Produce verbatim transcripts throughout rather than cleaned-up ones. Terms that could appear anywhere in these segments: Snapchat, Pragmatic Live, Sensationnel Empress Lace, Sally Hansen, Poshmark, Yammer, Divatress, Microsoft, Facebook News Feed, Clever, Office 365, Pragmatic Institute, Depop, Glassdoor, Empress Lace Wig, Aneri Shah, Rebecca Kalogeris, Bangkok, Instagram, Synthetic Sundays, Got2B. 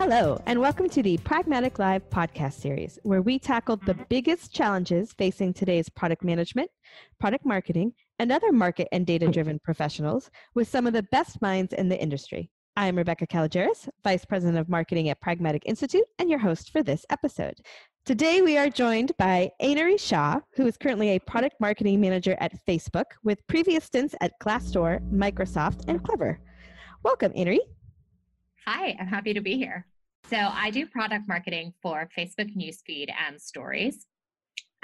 Hello, and welcome to the Pragmatic Live podcast series, where we tackled the biggest challenges facing today's product management, product marketing, and other market and data-driven professionals with some of the best minds in the industry. I'm Rebecca Kalogeris, Vice President of Marketing at Pragmatic Institute, and your host for this episode. Today, we are joined by Aneri Shah, who is currently a product marketing manager at Facebook with previous stints at Glassdoor, Microsoft, and Clever. Welcome, Aneri. Hi, I'm happy to be here. So I do product marketing for Facebook News Feed and Stories.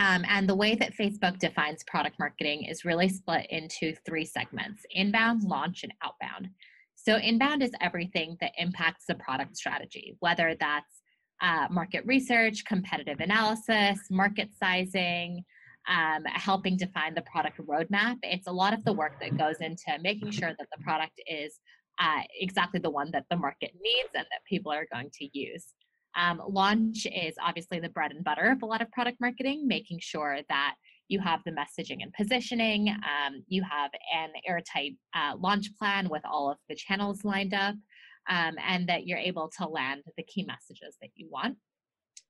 Um, and the way that Facebook defines product marketing is really split into three segments: inbound, launch, and outbound. So inbound is everything that impacts the product strategy, whether that's uh, market research, competitive analysis, market sizing, um, helping define the product roadmap. It's a lot of the work that goes into making sure that the product is Uh, exactly the one that the market needs and that people are going to use. Um, launch is obviously the bread and butter of a lot of product marketing, making sure that you have the messaging and positioning, um, you have an airtight uh, launch plan with all of the channels lined up, um, and that you're able to land the key messages that you want.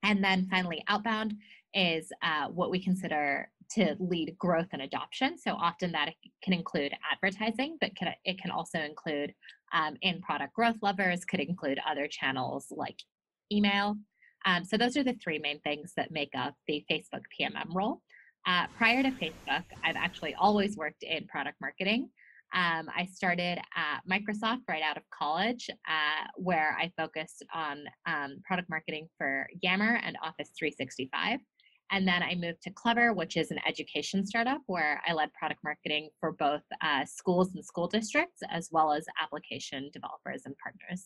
And then finally, outbound is uh, what we consider to lead growth and adoption. So often that can include advertising, but can, it can also include um, in-product growth levers, could include other channels like email. Um, so those are the three main things that make up the Facebook P M M role. Uh, prior to Facebook, I've actually always worked in product marketing. Um, I started at Microsoft right out of college, uh, where I focused on um, product marketing for Yammer and Office three sixty-five. And then I moved to Clever, which is an education startup where I led product marketing for both uh, schools and school districts, as well as application developers and partners.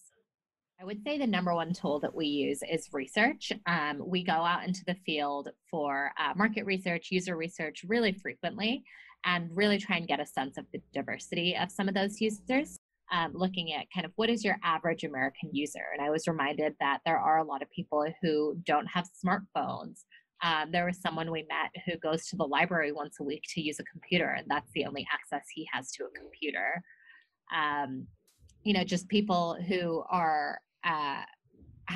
I would say the number one tool that we use is research. Um, we go out into the field for uh, market research, user research really frequently, and really try and get a sense of the diversity of some of those users, um, looking at kind of what is your average American user. And I was reminded that there are a lot of people who don't have smartphones. Um, there was someone we met who goes to the library once a week to use a computer, and that's the only access he has to a computer. Um, you know, just people who are uh,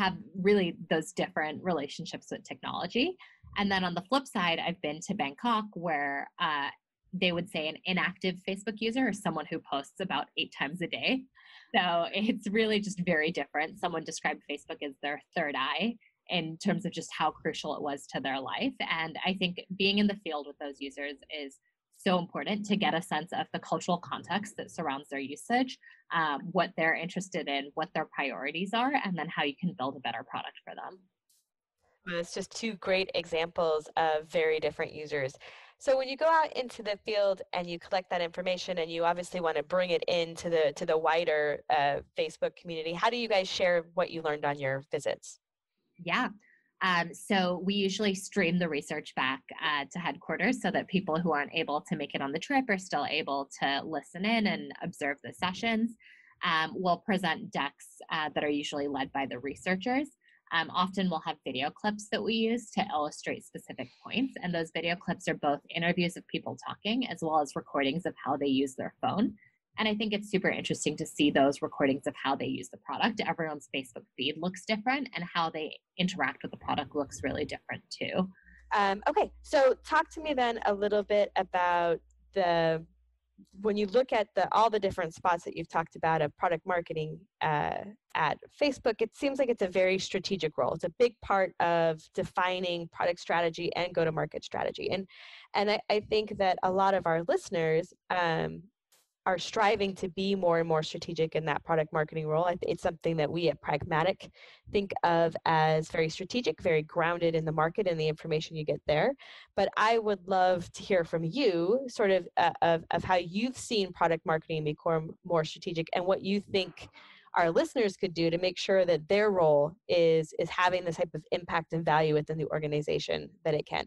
have really those different relationships with technology. And then on the flip side, I've been to Bangkok, where uh, they would say an inactive Facebook user is someone who posts about eight times a day. So it's really just very different. Someone described Facebook as their third eye, in terms of just how crucial it was to their life. And I think being in the field with those users is so important to get a sense of the cultural context that surrounds their usage, um, what they're interested in, what their priorities are, and then how you can build a better product for them. Well, it's just two great examples of very different users. So when you go out into the field and you collect that information, and you obviously want to bring it into the, to the wider uh, Facebook community, how do you guys share what you learned on your visits? Yeah. Um, so we usually stream the research back uh, to headquarters so that people who aren't able to make it on the trip are still able to listen in and observe the sessions. Um, we'll present decks uh, that are usually led by the researchers. Um, often we'll have video clips that we use to illustrate specific points. And those video clips are both interviews of people talking, as well as recordings of how they use their phone. And I think it's super interesting to see those recordings of how they use the product. Everyone's Facebook feed looks different, and how they interact with the product looks really different too. Um, okay, so talk to me then a little bit about the, when you look at the all the different spots that you've talked about of product marketing uh, at Facebook, it seems like it's a very strategic role. It's a big part of defining product strategy and go-to-market strategy. And, and I, I think that a lot of our listeners, um, are striving to be more and more strategic in that product marketing role. It's something that we at Pragmatic think of as very strategic, very grounded in the market and the information you get there. But I would love to hear from you sort of uh, of, of how you've seen product marketing become more strategic, and what you think our listeners could do to make sure that their role is, is having the type of impact and value within the organization that it can.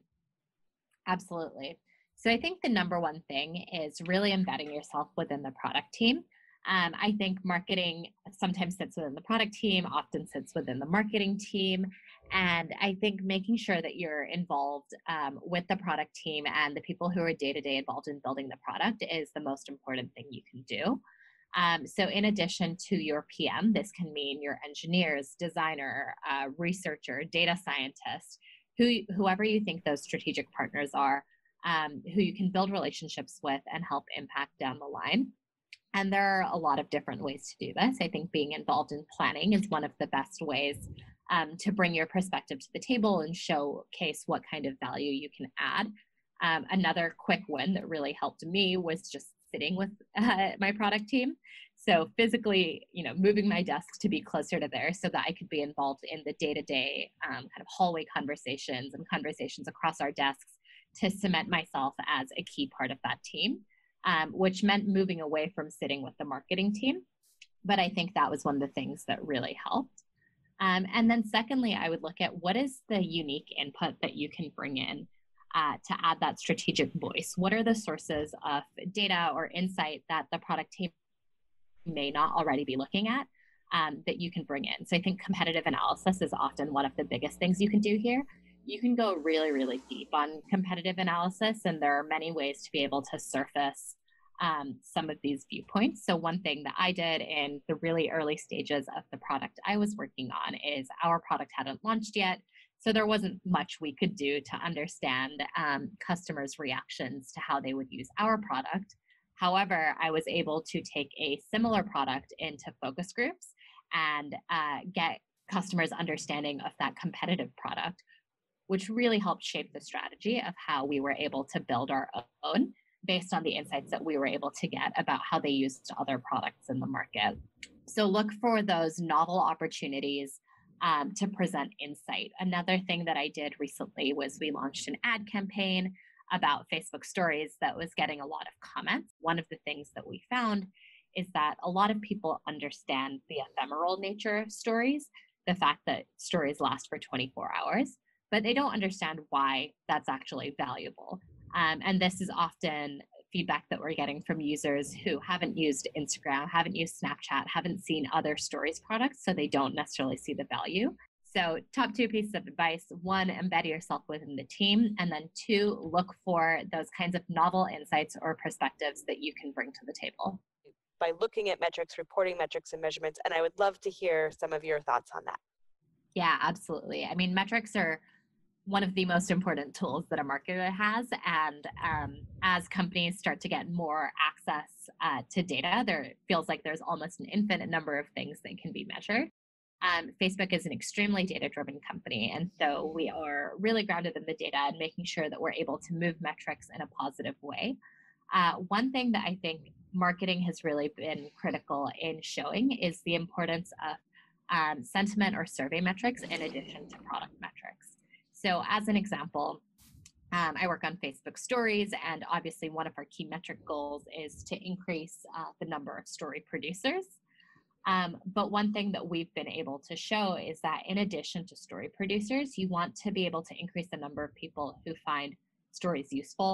Absolutely. So I think the number one thing is really embedding yourself within the product team. Um, I think marketing sometimes sits within the product team, often sits within the marketing team. And I think making sure that you're involved um, with the product team and the people who are day-to-day involved in building the product is the most important thing you can do. Um, so in addition to your P M, this can mean your engineers, designer, uh, researcher, data scientist, who, whoever you think those strategic partners are, um, who you can build relationships with and help impact down the line. And there are a lot of different ways to do this. I think being involved in planning is one of the best ways um, to bring your perspective to the table and showcase what kind of value you can add. Um, another quick one that really helped me was just sitting with uh, my product team. So physically, you know, moving my desk to be closer to there so that I could be involved in the day-to-day um, kind of hallway conversations and conversations across our desks to cement myself as a key part of that team, um, which meant moving away from sitting with the marketing team. But I think that was one of the things that really helped. Um, and then secondly, I would look at what is the unique input that you can bring in Uh, to add that strategic voice. What are the sources of data or insight that the product team may not already be looking at um, that you can bring in? So I think competitive analysis is often one of the biggest things you can do here. You can go really, really deep on competitive analysis, and there are many ways to be able to surface um, some of these viewpoints. So one thing that I did in the really early stages of the product I was working on is our product hadn't launched yet. So there wasn't much we could do to understand um, customers' reactions to how they would use our product. However, I was able to take a similar product into focus groups and uh, get customers' understanding of that competitive product, which really helped shape the strategy of how we were able to build our own based on the insights that we were able to get about how they used other products in the market. So look for those novel opportunities Um, to present insight. Another thing that I did recently was we launched an ad campaign about Facebook stories that was getting a lot of comments. One of the things that we found is that a lot of people understand the ephemeral nature of stories, the fact that stories last for twenty-four hours, but they don't understand why that's actually valuable. Um, and this is often feedback that we're getting from users who haven't used Instagram, haven't used Snapchat, haven't seen other stories products, so they don't necessarily see the value. So top two pieces of advice: one, embed yourself within the team, and then two, look for those kinds of novel insights or perspectives that you can bring to the table. By looking at metrics, reporting metrics and measurements, and I would love to hear some of your thoughts on that. Yeah, absolutely. I mean, metrics are one of the most important tools that a marketer has. And um, as companies start to get more access uh, to data, there feels like there's almost an infinite number of things that can be measured. Um, Facebook is an extremely data-driven company. And so we are really grounded in the data and making sure that we're able to move metrics in a positive way. Uh, one thing that I think marketing has really been critical in showing is the importance of um, sentiment or survey metrics in addition to product metrics. So as an example, um, I work on Facebook stories, and obviously one of our key metric goals is to increase uh, the number of story producers. Um, but one thing that we've been able to show is that in addition to story producers, you want to be able to increase the number of people who find stories useful,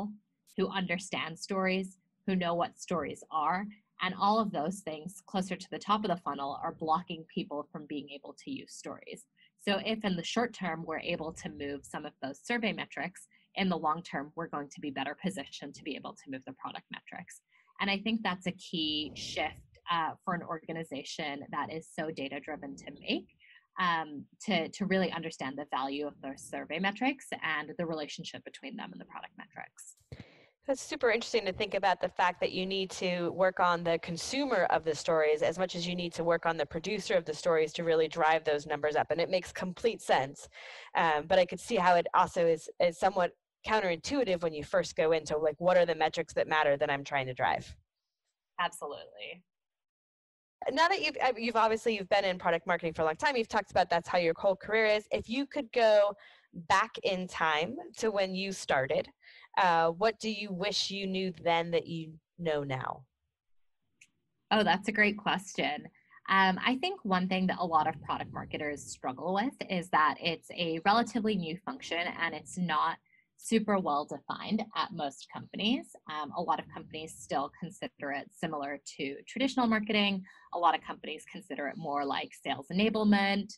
who understand stories, who know what stories are, and all of those things closer to the top of the funnel are blocking people from being able to use stories. So if in the short term, we're able to move some of those survey metrics, in the long term, we're going to be better positioned to be able to move the product metrics. And I think that's a key shift uh, for an organization that is so data-driven to make, um, to, to really understand the value of those survey metrics and the relationship between them and the product metrics. That's super interesting to think about the fact that you need to work on the consumer of the stories as much as you need to work on the producer of the stories to really drive those numbers up. And it makes complete sense. Um, but I could see how it also is, is somewhat counterintuitive when you first go into, like, what are the metrics that matter that I'm trying to drive? Absolutely. Now that you've, you've obviously, you've been in product marketing for a long time, you've talked about that's how your whole career is. If you could go back in time to when you started, Uh, what do you wish you knew then that you know now? Oh, that's a great question. Um, I think one thing that a lot of product marketers struggle with is that it's a relatively new function and it's not super well defined at most companies. Um, a lot of companies still consider it similar to traditional marketing. A lot of companies consider it more like sales enablement.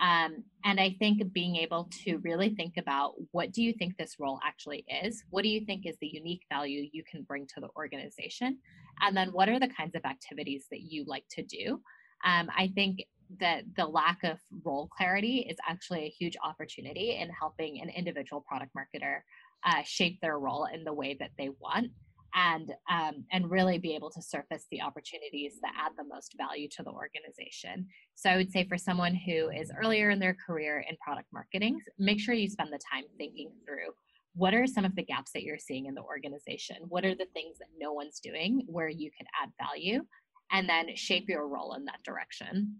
Um, and I think being able to really think about, what do you think this role actually is? What do you think is the unique value you can bring to the organization? And then what are the kinds of activities that you like to do? Um, I think that the lack of role clarity is actually a huge opportunity in helping an individual product marketer uh, shape their role in the way that they want, and um, and really be able to surface the opportunities that add the most value to the organization. So I would say for someone who is earlier in their career in product marketing, make sure you spend the time thinking through, what are some of the gaps that you're seeing in the organization? What are the things that no one's doing where you could add value? And then shape your role in that direction.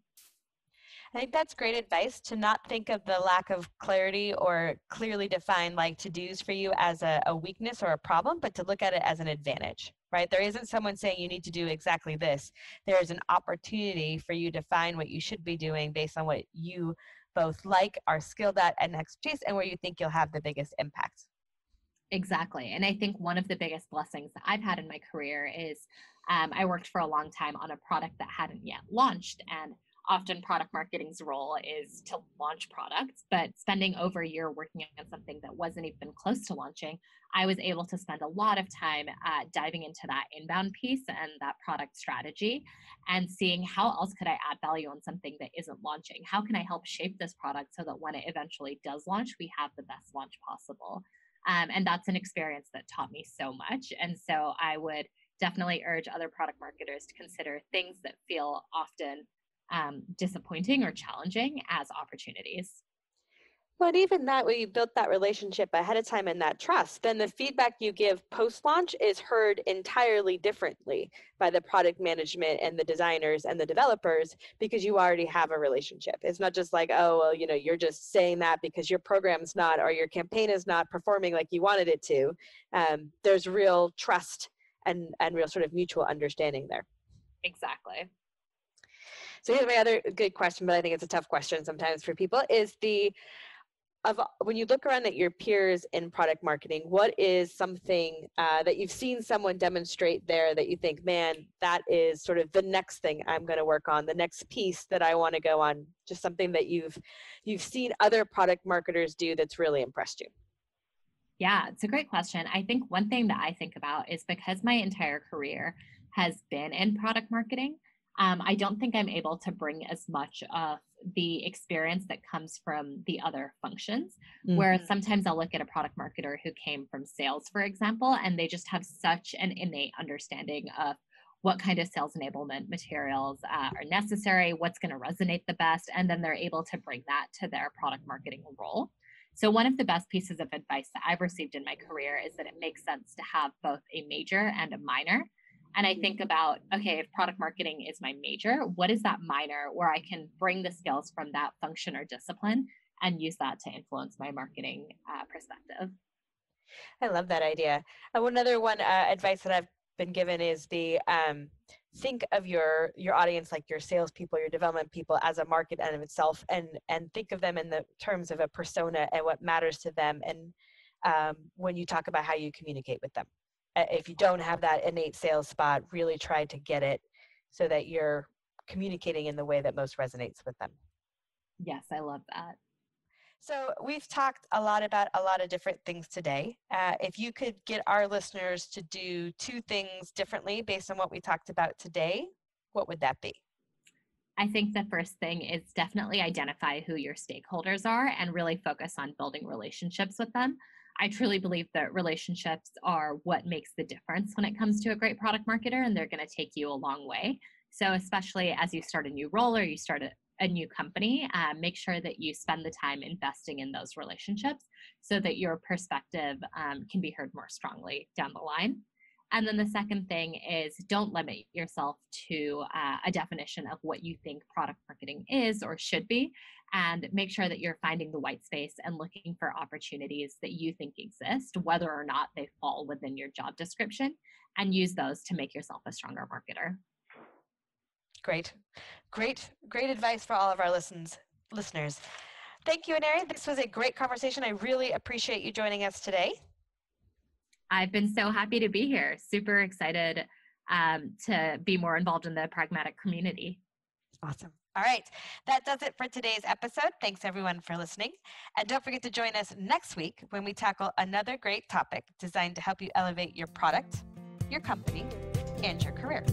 I think that's great advice, to not think of the lack of clarity or clearly defined like to-dos for you as a, a weakness or a problem, but to look at it as an advantage, right? There isn't someone saying you need to do exactly this. There is an opportunity for you to find what you should be doing based on what you both like, are skilled at, and expertise, and where you think you'll have the biggest impact. Exactly. And I think one of the biggest blessings that I've had in my career is um, I worked for a long time on a product that hadn't yet launched, and often product marketing's role is to launch products, but spending over a year working on something that wasn't even close to launching, I was able to spend a lot of time uh, diving into that inbound piece and that product strategy, and seeing how else could I add value on something that isn't launching? How can I help shape this product so that when it eventually does launch, we have the best launch possible? Um, and that's an experience that taught me so much. And so I would definitely urge other product marketers to consider things that feel often Um, disappointing or challenging as opportunities. But even that way, you built that relationship ahead of time and that trust, then the feedback you give post-launch is heard entirely differently by the product management and the designers and the developers, because you already have a relationship. It's not just like, oh, well, you know, you're just saying that because your program's not, or your campaign is not performing like you wanted it to. Um, there's real trust and, and real sort of mutual understanding there. Exactly. So here's my other good question, but I think it's a tough question sometimes for people, is the, of when you look around at your peers in product marketing, what is something uh, that you've seen someone demonstrate there that you think, man, that is sort of the next thing I'm going to work on, the next piece that I want to go on, just something that you've, you've seen other product marketers do that's really impressed you? Yeah, it's a great question. I think one thing that I think about is, because my entire career has been in product marketing, Um, I don't think I'm able to bring as much of the experience that comes from the other functions, mm-hmm. where sometimes I'll look at a product marketer who came from sales, for example, and they just have such an innate understanding of what kind of sales enablement materials uh, are necessary, what's going to resonate the best, and then they're able to bring that to their product marketing role. So one of the best pieces of advice that I've received in my career is that it makes sense to have both a major and a minor. And I think about, okay, if product marketing is my major, what is that minor where I can bring the skills from that function or discipline and use that to influence my marketing uh, perspective? I love that idea. Uh, another one uh, advice that I've been given is the um, think of your your audience, like your salespeople, your development people, as a market in itself, and and think of them in the terms of a persona and what matters to them, and um, when you talk about how you communicate with them. If you don't have that innate sales spot, really try to get it so that you're communicating in the way that most resonates with them. Yes, I love that. So we've talked a lot about a lot of different things today. Uh, if you could get our listeners to do two things differently based on what we talked about today, what would that be? I think the first thing is definitely identify who your stakeholders are and really focus on building relationships with them. I truly believe that relationships are what makes the difference when it comes to a great product marketer, and they're going to take you a long way. So especially as you start a new role or you start a, a new company, uh, make sure that you spend the time investing in those relationships so that your perspective um, can be heard more strongly down the line. And then the second thing is, don't limit yourself to uh, a definition of what you think product marketing is or should be, and make sure that you're finding the white space and looking for opportunities that you think exist, whether or not they fall within your job description, and use those to make yourself a stronger marketer. Great, great, great advice for all of our listens, listeners. Thank you, Aneri. This was a great conversation. I really appreciate you joining us today. I've been so happy to be here. Super excited um, to be more involved in the Pragmatic community. Awesome. All right, that does it for today's episode. Thanks everyone for listening. And don't forget to join us next week when we tackle another great topic designed to help you elevate your product, your company, and your career.